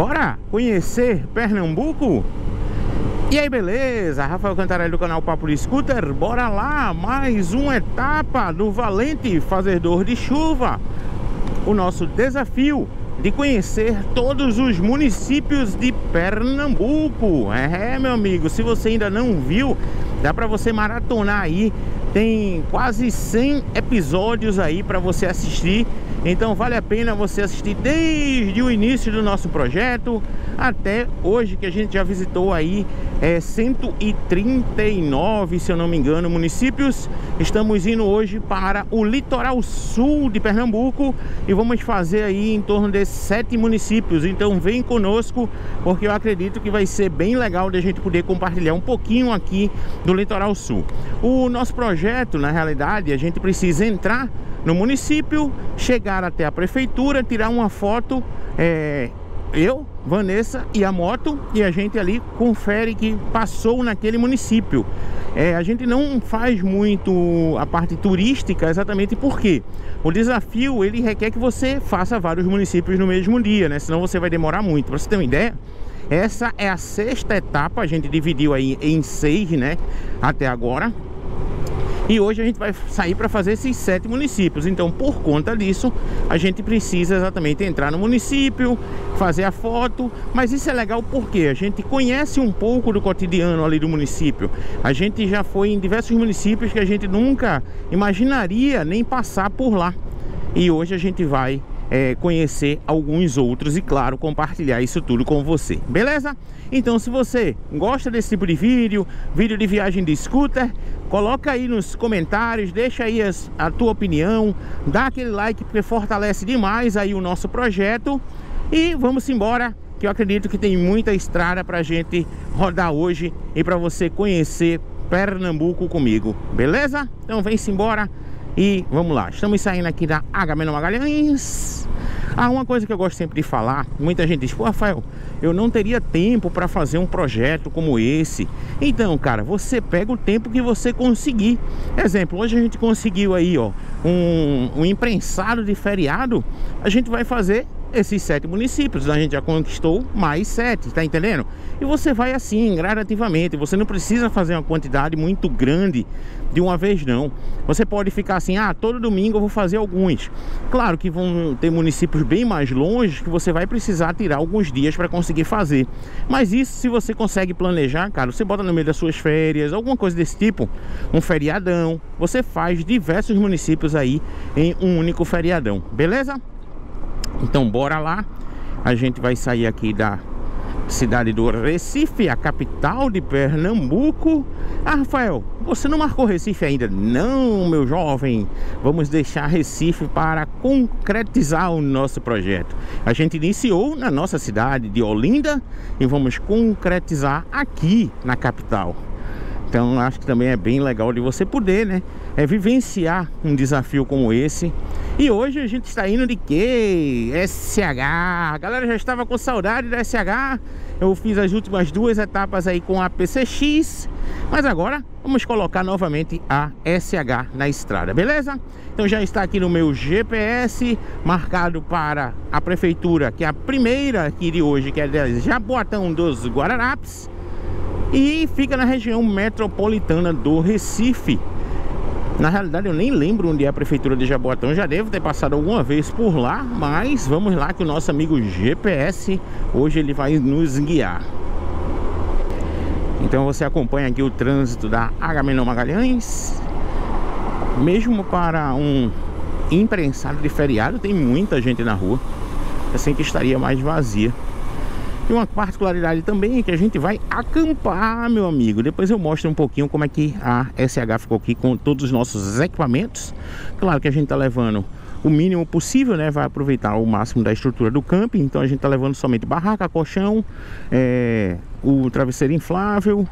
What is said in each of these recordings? Bora conhecer Pernambuco? E aí, beleza? Rafael Cantarelli do canal Papo de Scooter. Bora lá, mais uma etapa do valente fazedor de chuva. O nosso desafio de conhecer todos os municípios de Pernambuco. É, meu amigo, se você ainda não viu, dá pra você maratonar aí. Tem quase 100 episódios aí pra você assistir. Então vale a pena você assistir desde o início do nosso projeto até hoje, que a gente já visitou aí 139, se eu não me engano, municípios. Estamos indo hoje para o litoral sul de Pernambuco e vamos fazer aí em torno de 7 municípios. Então vem conosco, porque eu acredito que vai ser bem legal de a gente poder compartilhar um pouquinho aqui do litoral sul. O nosso projeto, na realidade, a gente precisa entrar no município, chegar até a prefeitura, tirar uma foto, eu, Vanessa e a moto, e a gente ali confere que passou naquele município. A gente não faz muito a parte turística, exatamente porque o desafio, ele requer que você faça vários municípios no mesmo dia, né? Senão você vai demorar muito. Pra você ter uma ideia, essa é a 6ª etapa, a gente dividiu aí em 6, né, até agora. E hoje a gente vai sair para fazer esses 7 municípios. Então, por conta disso, a gente precisa exatamente entrar no município, fazer a foto. Mas isso é legal porque a gente conhece um pouco do cotidiano ali do município. A gente já foi em diversos municípios que a gente nunca imaginaria nem passar por lá. E hoje a gente vai conhecer alguns outros e, claro, compartilhar isso tudo com você, beleza? Então, se você gosta desse tipo de vídeo de viagem de scooter, coloca aí nos comentários, deixa aí a tua opinião, dá aquele like, porque fortalece demais aí o nosso projeto. E vamos embora, que eu acredito que tem muita estrada pra gente rodar hoje e pra você conhecer Pernambuco comigo, beleza? Então vem-se embora e vamos lá. Estamos saindo aqui da Agamenon Magalhães. Uma coisa que eu gosto sempre de falar, muita gente diz: pô, Rafael, eu não teria tempo para fazer um projeto como esse. Então, cara, você pega o tempo que você conseguir. Exemplo, hoje a gente conseguiu aí, ó, um imprensado de feriado. A gente vai fazer esses 7 municípios, a gente já conquistou mais 7, tá entendendo? E você vai assim, gradativamente. Você não precisa fazer uma quantidade muito grande de uma vez, não. Você pode ficar assim: ah, todo domingo eu vou fazer alguns. Claro que vão ter municípios bem mais longe que você vai precisar tirar alguns dias para conseguir fazer. Mas isso, se você consegue planejar, cara, você bota no meio das suas férias, alguma coisa desse tipo, um feriadão, você faz diversos municípios aí em um único feriadão, beleza? Então bora lá, a gente vai sair aqui da cidade do Recife, a capital de Pernambuco. Ah, Rafael, você não marcou Recife ainda? Não, meu jovem, vamos deixar Recife para concretizar o nosso projeto. A gente iniciou na nossa cidade de Olinda e vamos concretizar aqui na capital. Então acho que também é bem legal de você poder, né, vivenciar um desafio como esse. E hoje a gente está indo de quê? SH. A galera já estava com saudade da SH. Eu fiz as últimas 2 etapas aí com a PCX, mas agora vamos colocar novamente a SH na estrada, beleza? Então já está aqui no meu GPS, marcado para a prefeitura, que é a primeira aqui de hoje, que é de Jaboatão dos Guararapes. E fica na região metropolitana do Recife. Na realidade, eu nem lembro onde é a prefeitura de Jaboatão. Já devo ter passado alguma vez por lá, mas vamos lá, que o nosso amigo GPS hoje ele vai nos guiar. Então você acompanha aqui o trânsito da Agamenon Magalhães. Mesmo para um imprensado de feriado, tem muita gente na rua. Assim que estaria mais vazia. E uma particularidade também é que a gente vai acampar, meu amigo. Depois eu mostro um pouquinho como é que a SH ficou aqui com todos os nossos equipamentos. Claro que a gente tá levando o mínimo possível, né? Vai aproveitar o máximo da estrutura do camping. Então a gente tá levando somente barraca, colchão, o travesseiro inflável.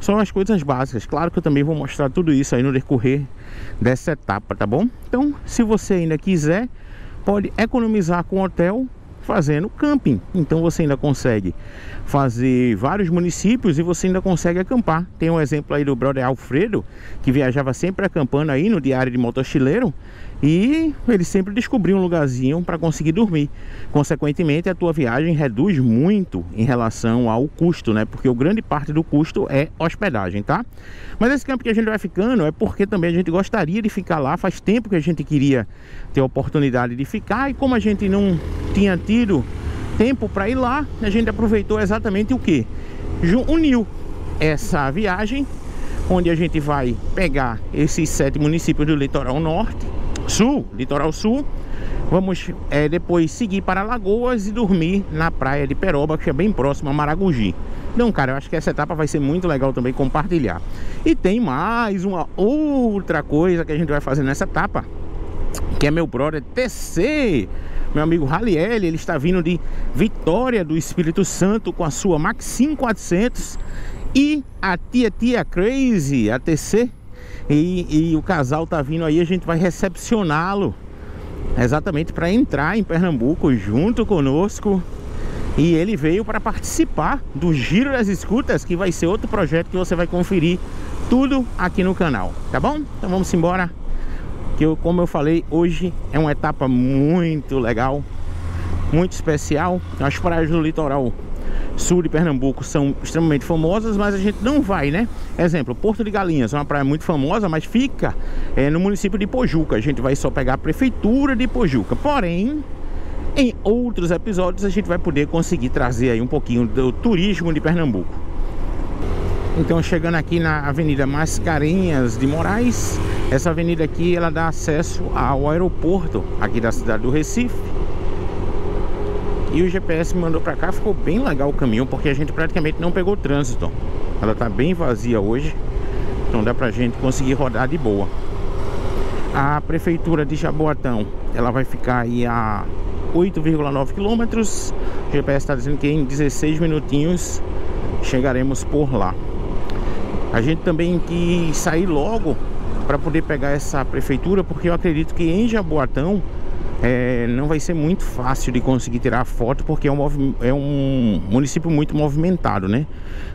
São as coisas básicas. Claro que eu também vou mostrar tudo isso aí no decorrer dessa etapa, tá bom? Então, se você ainda quiser, pode economizar com o hotel, fazendo camping. Então você ainda consegue fazer vários municípios e você ainda consegue acampar. Tem um exemplo aí do brother Alfredo, que viajava sempre acampando aí no diário de mochileiro, e ele sempre descobriu um lugarzinho para conseguir dormir. Consequentemente, a tua viagem reduz muito em relação ao custo, né? Porque grande parte do custo é hospedagem, tá? Mas esse campo que a gente vai ficando é porque também a gente gostaria de ficar lá. Faz tempo que a gente queria ter a oportunidade de ficar, e como a gente não tinha tido tempo para ir lá, a gente aproveitou exatamente o que? Uniu essa viagem, onde a gente vai pegar esses 7 municípios do litoral norte, sul, litoral sul. Vamos depois seguir para Lagoas e dormir na praia de Peroba, que é bem próximo a Maragogi. Então, cara, eu acho que essa etapa vai ser muito legal também compartilhar. E tem mais uma outra coisa que a gente vai fazer nessa etapa, que é meu brother TC, meu amigo Haliel. Ele está vindo de Vitória do Espírito Santo com a sua Mach 5 400 e a Tia Crazy, a TC. E o casal tá vindo aí, a gente vai recepcioná-lo exatamente para entrar em Pernambuco junto conosco. E ele veio para participar do Giro das Escutas, que vai ser outro projeto que você vai conferir tudo aqui no canal, tá bom? Então vamos embora, que eu, como eu falei, hoje é uma etapa muito legal, muito especial. As praias do litoral sul de Pernambuco são extremamente famosas, mas a gente não vai, né? Exemplo, Porto de Galinhas é uma praia muito famosa, mas fica no município de Ipojuca. A gente vai só pegar a prefeitura de Ipojuca. Porém, em outros episódios a gente vai poder conseguir trazer aí um pouquinho do turismo de Pernambuco. Então, chegando aqui na Avenida Mascarenhas de Moraes. Essa avenida aqui, ela dá acesso ao aeroporto aqui da cidade do Recife. E o GPS me mandou pra cá, ficou bem legal o caminho, porque a gente praticamente não pegou trânsito. Ela tá bem vazia hoje, então dá pra gente conseguir rodar de boa. A prefeitura de Jaboatão, ela vai ficar aí a 8,9 km. O GPS tá dizendo que em 16 minutinhos chegaremos por lá. A gente também quis sair logo para poder pegar essa prefeitura, porque eu acredito que em Jaboatão não vai ser muito fácil de conseguir tirar foto, porque é um município muito movimentado, né?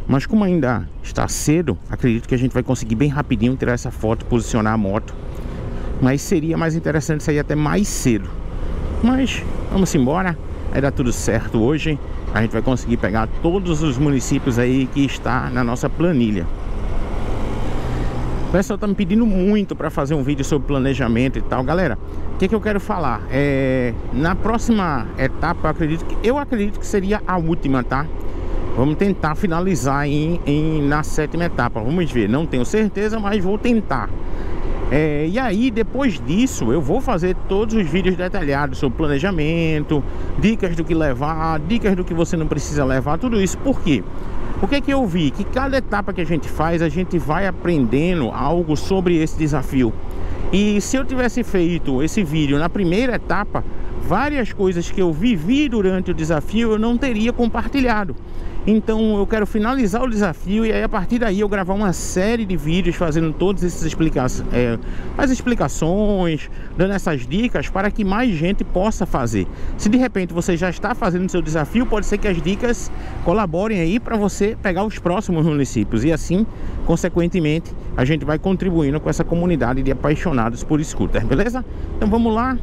Mas como ainda está cedo, acredito que a gente vai conseguir bem rapidinho tirar essa foto, posicionar a moto. Mas seria mais interessante sair até mais cedo. Mas vamos embora, vai dar tudo certo hoje. A gente vai conseguir pegar todos os municípios aí que está na nossa planilha. O pessoal tá me pedindo muito para fazer um vídeo sobre planejamento e tal. Galera, o que eu quero falar? Na próxima etapa, eu acredito que seria a última, tá? Vamos tentar finalizar na 7ª etapa. Vamos ver, não tenho certeza, mas vou tentar. E aí, depois disso, eu vou fazer todos os vídeos detalhados sobre planejamento, dicas do que levar, dicas do que você não precisa levar, tudo isso. Por quê? O que é que eu vi? Que cada etapa que a gente faz, a gente vai aprendendo algo sobre esse desafio. E se eu tivesse feito esse vídeo na primeira etapa, várias coisas que eu vivi durante o desafio eu não teria compartilhado. Então eu quero finalizar o desafio, e aí a partir daí eu gravar uma série de vídeos fazendo todas essas explicações, dando essas dicas para que mais gente possa fazer. Se de repente você já está fazendo o seu desafio, pode ser que as dicas colaborem aí para você pegar os próximos municípios. E assim, consequentemente, a gente vai contribuindo com essa comunidade de apaixonados por scooter, beleza? Então vamos lá.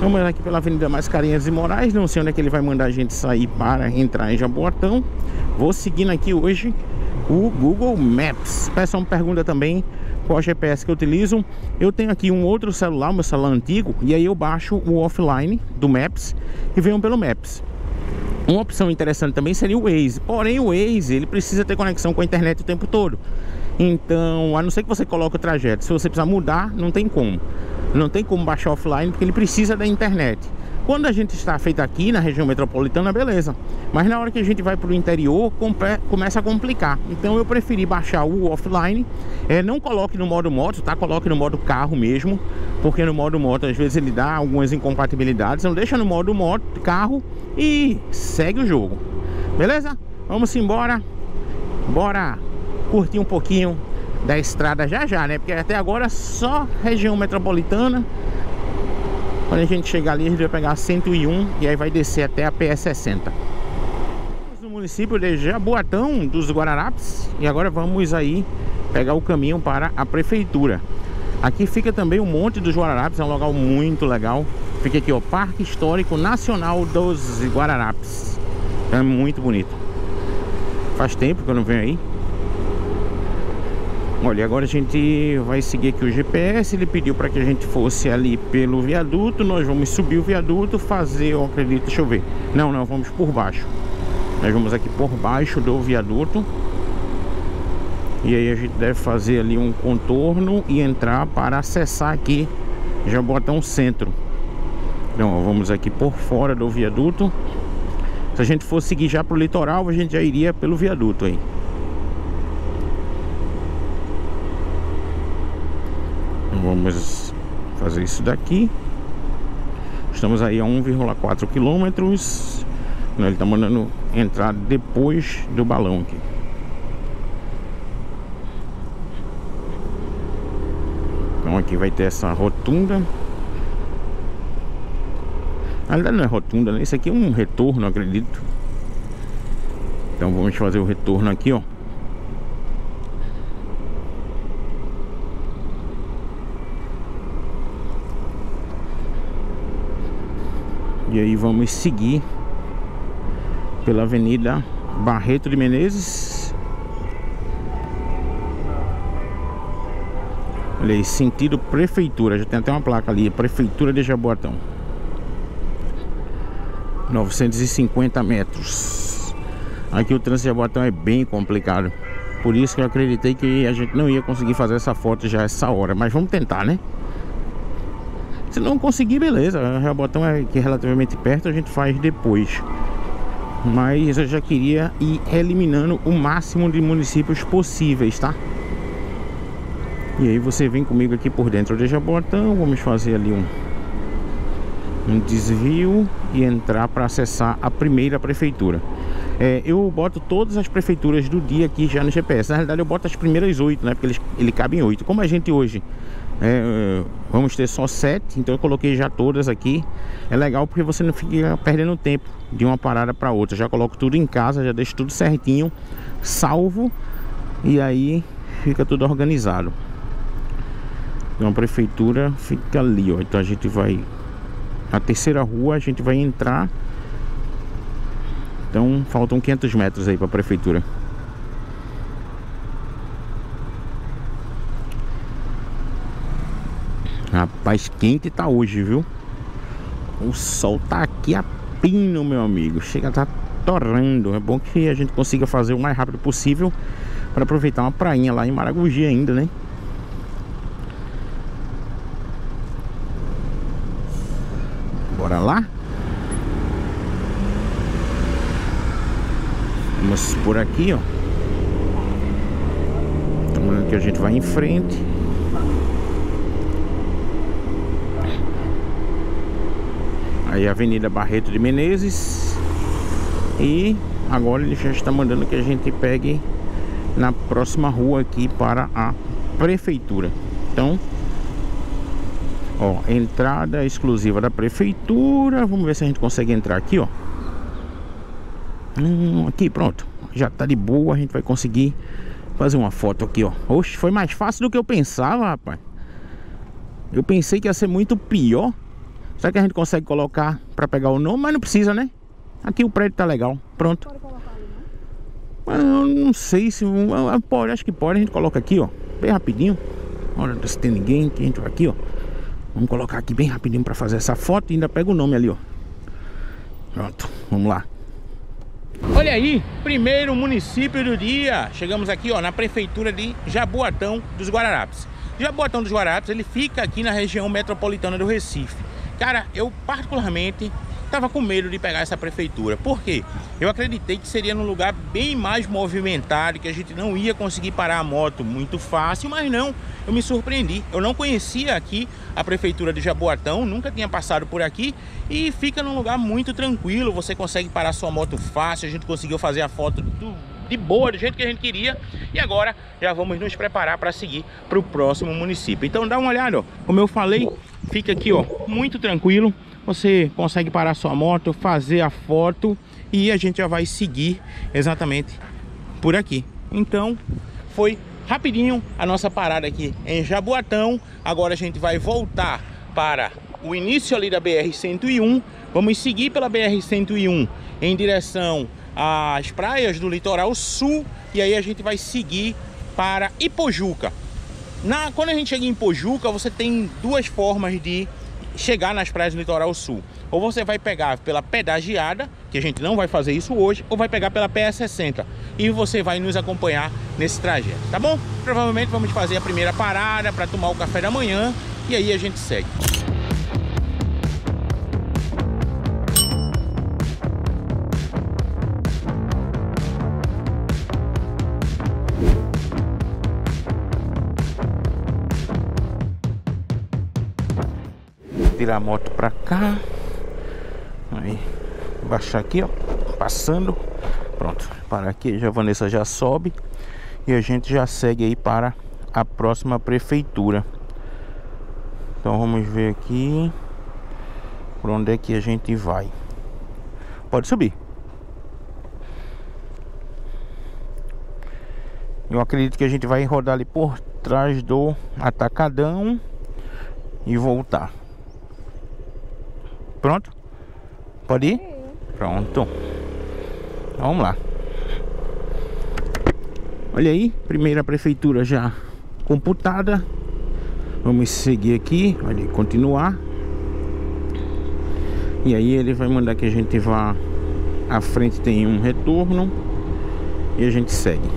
Vamos aqui pela Avenida Mascarenhas de Moraes. Não sei onde é que ele vai mandar a gente sair para entrar em Jaboatão. Vou seguindo aqui hoje o Google Maps. O pessoal me pergunta também qual GPS que eu utilizo. Eu tenho aqui um outro celular, meu celular antigo, e aí eu baixo o offline do Maps e venho pelo Maps. Uma opção interessante também seria o Waze. Porém, o Waze, ele precisa ter conexão com a internet o tempo todo. Então, a não ser que você coloque o trajeto, se você precisar mudar, não tem como. Não tem como baixar offline, porque ele precisa da internet. Quando a gente está feito aqui na região metropolitana, beleza. Mas na hora que a gente vai para o interior, começa a complicar. Então eu preferi baixar o offline. Não coloque no modo moto, tá? Coloque no modo carro mesmo, porque no modo moto às vezes ele dá algumas incompatibilidades. Então deixa no modo moto, carro, e segue o jogo. Beleza? Vamos embora. Bora curtir um pouquinho da estrada já já, né? Porque até agora só região metropolitana. Quando a gente chegar ali, a gente vai pegar a 101 e aí vai descer até a PE-60. No município de Jaboatão dos Guararapes. E agora vamos aí pegar o caminho para a prefeitura. Aqui fica também o Monte dos Guararapes, é um local muito legal. Fica aqui, ó, Parque Histórico Nacional dos Guararapes. É muito bonito. Faz tempo que eu não venho aí. Olha, agora a gente vai seguir aqui o GPS. Ele pediu para que a gente fosse ali pelo viaduto. Nós vamos subir o viaduto, fazer, eu acredito, deixa eu ver. Não, vamos por baixo. Nós vamos aqui por baixo do viaduto. E aí a gente deve fazer ali um contorno e entrar para acessar aqui Jaboatão Centro. Então, ó, vamos aqui por fora do viaduto. Se a gente for seguir já pro litoral, a gente já iria pelo viaduto aí. Vamos fazer isso daqui. Estamos aí a 1,4 quilômetros. Ele está mandando entrar depois do balão aqui. Então aqui vai ter essa rotunda. Na verdade não é rotunda, né? Isso aqui é um retorno, acredito. Então vamos fazer o retorno aqui, ó. E aí vamos seguir pela Avenida Barreto de Menezes. Olha aí, sentido prefeitura. Já tem até uma placa ali, Prefeitura de Jaboatão, 950 metros. Aqui o trânsito de Jaboatão é bem complicado. Por isso que eu acreditei que a gente não ia conseguir fazer essa foto já essa hora. Mas vamos tentar, né? Se não conseguir, beleza, Jaboatão é aqui relativamente perto, a gente faz depois. Mas eu já queria ir eliminando o máximo de municípios possíveis, tá? E aí você vem comigo aqui por dentro de Jaboatão. Vamos fazer ali um desvio e entrar para acessar a primeira prefeitura. Eu boto todas as prefeituras do dia aqui já no GPS. Na realidade eu boto as primeiras 8, né? Porque ele cabe em 8. Como a gente hoje... vamos ter só 7, então eu coloquei já todas aqui. É legal porque você não fica perdendo tempo de uma parada para outra. Já coloco tudo em casa, já deixo tudo certinho, salvo, e aí fica tudo organizado. Então a prefeitura fica ali, ó. Então a gente vai na terceira rua, a gente vai entrar. Então faltam 500 metros aí para a prefeitura. Rapaz, quente tá hoje, viu? O sol tá aqui a pino, meu amigo. Chega a tá torrando. É bom que a gente consiga fazer o mais rápido possível para aproveitar uma prainha lá em Maragogi ainda, né? Bora lá. Vamos por aqui, ó. Estamos vendo que a gente vai em frente. Aí a Avenida Barreto de Menezes. E agora ele já está mandando que a gente pegue na próxima rua aqui para a prefeitura. Então, ó, entrada exclusiva da prefeitura. Vamos ver se a gente consegue entrar aqui, ó. Aqui, pronto. Já tá de boa, a gente vai conseguir fazer uma foto aqui, ó. Oxe, foi mais fácil do que eu pensava, rapaz. Eu pensei que ia ser muito pior. Será que a gente consegue colocar para pegar o nome? Mas não precisa, né? Aqui o prédio tá legal. Pronto. Pode colocar ali, né? Mas eu não sei se... Pode, acho que pode. A gente coloca aqui, ó. Bem rapidinho. Olha, se tem ninguém que a gente vai aqui, ó. Vamos colocar aqui bem rapidinho para fazer essa foto. E ainda pega o nome ali, ó. Pronto. Vamos lá. Olha aí. Primeiro município do dia. Chegamos aqui, ó, na prefeitura de Jaboatão dos Guararapes. Jaboatão dos Guararapes, ele fica aqui na região metropolitana do Recife. Cara, eu particularmente tava com medo de pegar essa prefeitura. Por quê? Eu acreditei que seria num lugar bem mais movimentado, que a gente não ia conseguir parar a moto muito fácil, mas não, eu me surpreendi. Eu não conhecia aqui a prefeitura de Jaboatão, nunca tinha passado por aqui, e fica num lugar muito tranquilo, você consegue parar sua moto fácil, a gente conseguiu fazer a foto do de boa, do jeito que a gente queria. E agora já vamos nos preparar para seguir para o próximo município. Então dá uma olhada, ó. Como eu falei, fica aqui, ó, muito tranquilo. Você consegue parar sua moto, fazer a foto e a gente já vai seguir exatamente por aqui. Então foi rapidinho a nossa parada aqui em Jaboatão. Agora a gente vai voltar para o início ali da BR-101. Vamos seguir pela BR-101 em direção às praias do litoral sul. E aí a gente vai seguir para Ipojuca. Quando a gente chega em Ipojuca, você tem duas formas de chegar nas praias do litoral sul. Ou você vai pegar pela pedagiada, que a gente não vai fazer isso hoje, ou vai pegar pela PE-60. E você vai nos acompanhar nesse trajeto, tá bom? Provavelmente vamos fazer a primeira parada para tomar o café da manhã e aí a gente segue. Tirar a moto para cá, aí baixar aqui, ó, passando, pronto, para aqui, já a Vanessa já sobe e a gente já segue aí para a próxima prefeitura. Então vamos ver aqui por onde é que a gente vai. Pode subir. Eu acredito que a gente vai rodar ali por trás do atacadão e voltar. Pronto? Pode ir? Pronto. Então, vamos lá. Olha aí, primeira prefeitura já computada. Vamos seguir aqui, olha, continuar. E aí ele vai mandar que a gente vá à frente, tem um retorno e a gente segue.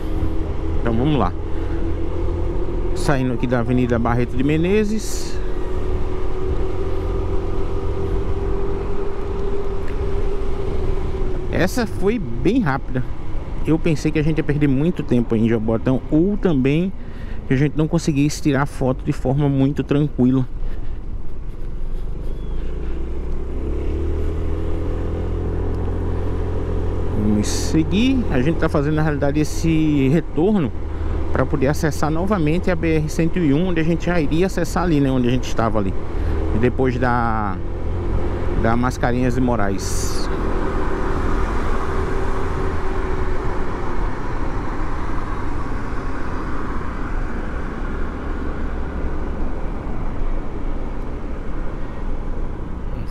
Então vamos lá. Saindo aqui da Avenida Barreto de Menezes. Essa foi bem rápida. Eu pensei que a gente ia perder muito tempo em Jaboatão, ou também que a gente não conseguisse tirar foto de forma muito tranquila. Vamos seguir. A gente está fazendo na realidade esse retorno para poder acessar novamente a BR-101, onde a gente já iria acessar ali, né? Onde a gente estava ali, depois da Mascarenhas de Moraes.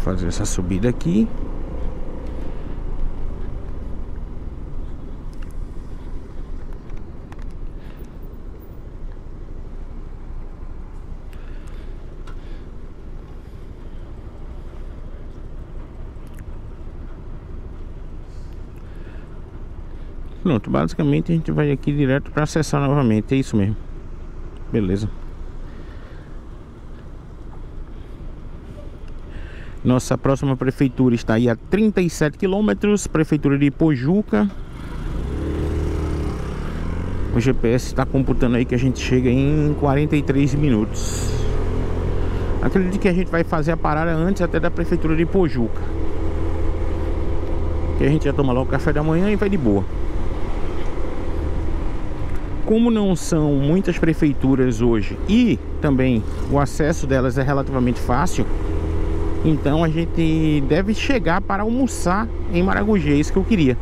Fazer essa subida aqui. Pronto, basicamente a gente vai aqui direto para acessar novamente, é isso mesmo. Beleza. Nossa próxima prefeitura está aí a 37 quilômetros, prefeitura de Ipojuca. O GPS está computando aí que a gente chega em 43 minutos. Acredito que a gente vai fazer a parada antes até da prefeitura de Ipojuca. Que a gente já toma logo o café da manhã e vai de boa. Como não são muitas prefeituras hoje e também o acesso delas é relativamente fácil, então a gente deve chegar para almoçar em Maragogi, é isso que eu queria.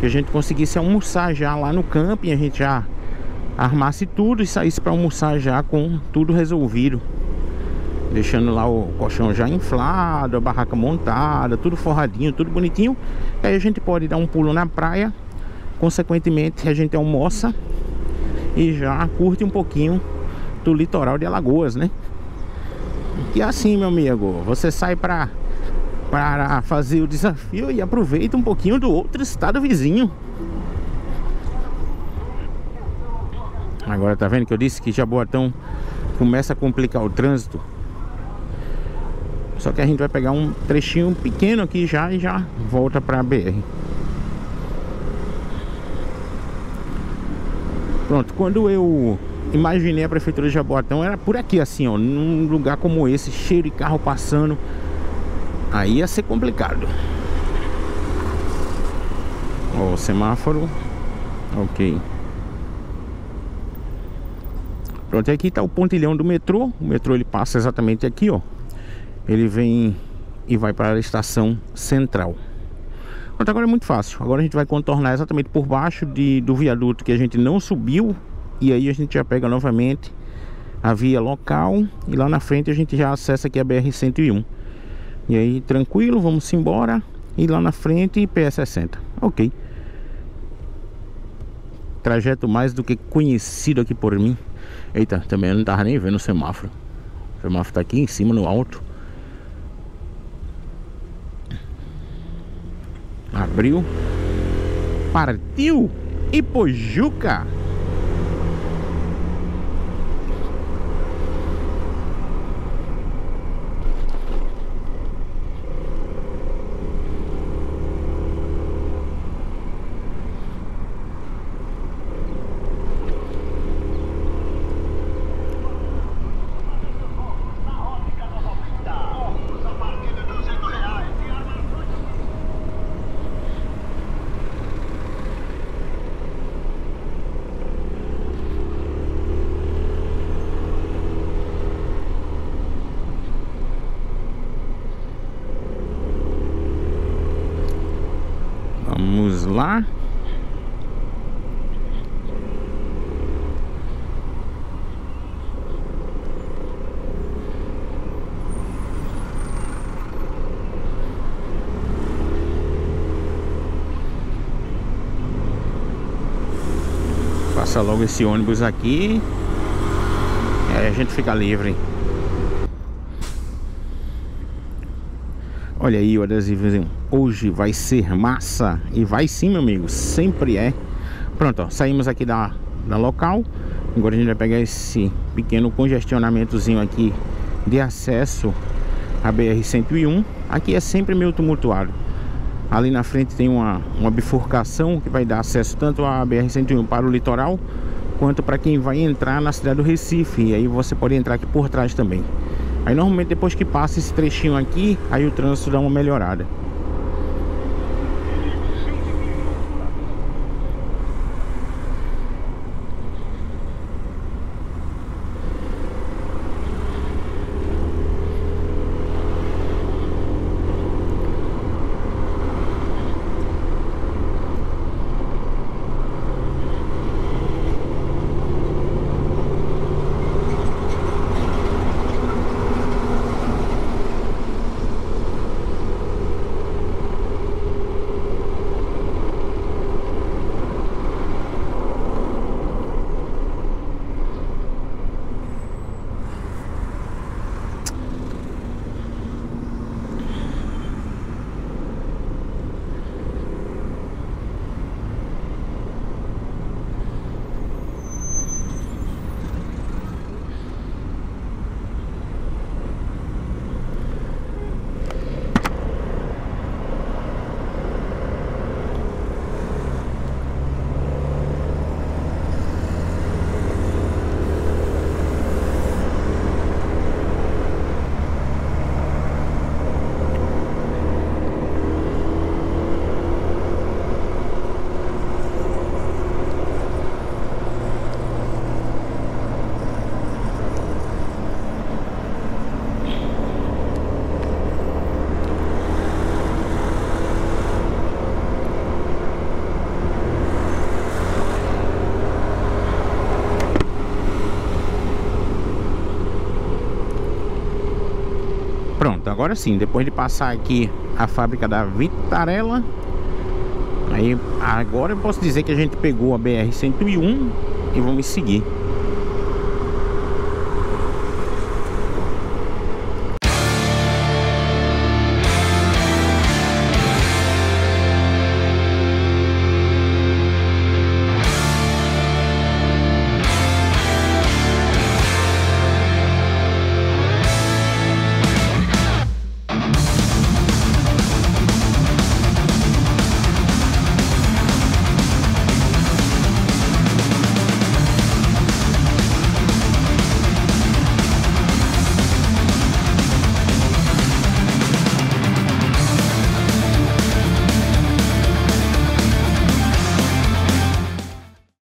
Que a gente conseguisse almoçar já lá no camping, a gente já armasse tudo e saísse para almoçar já com tudo resolvido. Deixando lá o colchão já inflado, a barraca montada, tudo forradinho, tudo bonitinho. Aí a gente pode dar um pulo na praia, consequentemente a gente almoça e já curte um pouquinho do litoral de Alagoas, né? E assim, meu amigo, você sai para fazer o desafio e aproveita um pouquinho do outro estado vizinho. Agora tá vendo que eu disse que Jaboatão começa a complicar o trânsito? Só que a gente vai pegar um trechinho pequeno aqui já e já volta para a BR. Pronto, quando eu imaginei a prefeitura de Jaboatão era por aqui assim, ó, num lugar como esse, cheio de carro passando, aí ia ser complicado. Ó, o semáforo Ok. Pronto, aqui está o pontilhão do metrô. O metrô ele passa exatamente aqui, ó. Ele vem e vai para a estação central. Pronto, agora é muito fácil. Agora a gente vai contornar exatamente por baixo do viaduto que a gente não subiu. E aí a gente já pega novamente a via local. E lá na frente a gente já acessa aqui a BR-101. E aí, tranquilo, vamos embora. E lá na frente, PE-60. Ok. Trajeto mais do que conhecido aqui por mim. Eita, também eu não tava nem vendo o semáforo. O semáforo tá aqui em cima, no alto. Abriu. Partiu Ipojuca. Vamos lá. Passa logo esse ônibus aqui. Aí a gente fica livre. Olha aí o adesivozinho. Hoje vai ser massa. E vai sim, meu amigo, sempre é. Pronto, ó, saímos aqui da local. Agora a gente vai pegar esse pequeno congestionamentozinho aqui de acesso à BR-101. Aqui é sempre meio tumultuado. Ali na frente tem uma bifurcação que vai dar acesso tanto à BR-101 para o litoral, quanto para quem vai entrar na cidade do Recife. E aí você pode entrar aqui por trás também. Aí normalmente depois que passa esse trechinho aqui, aí o trânsito dá uma melhorada. Agora sim, depois de passar aqui a fábrica da Vitarela, aí agora eu posso dizer que a gente pegou a BR-101 e vamos seguir.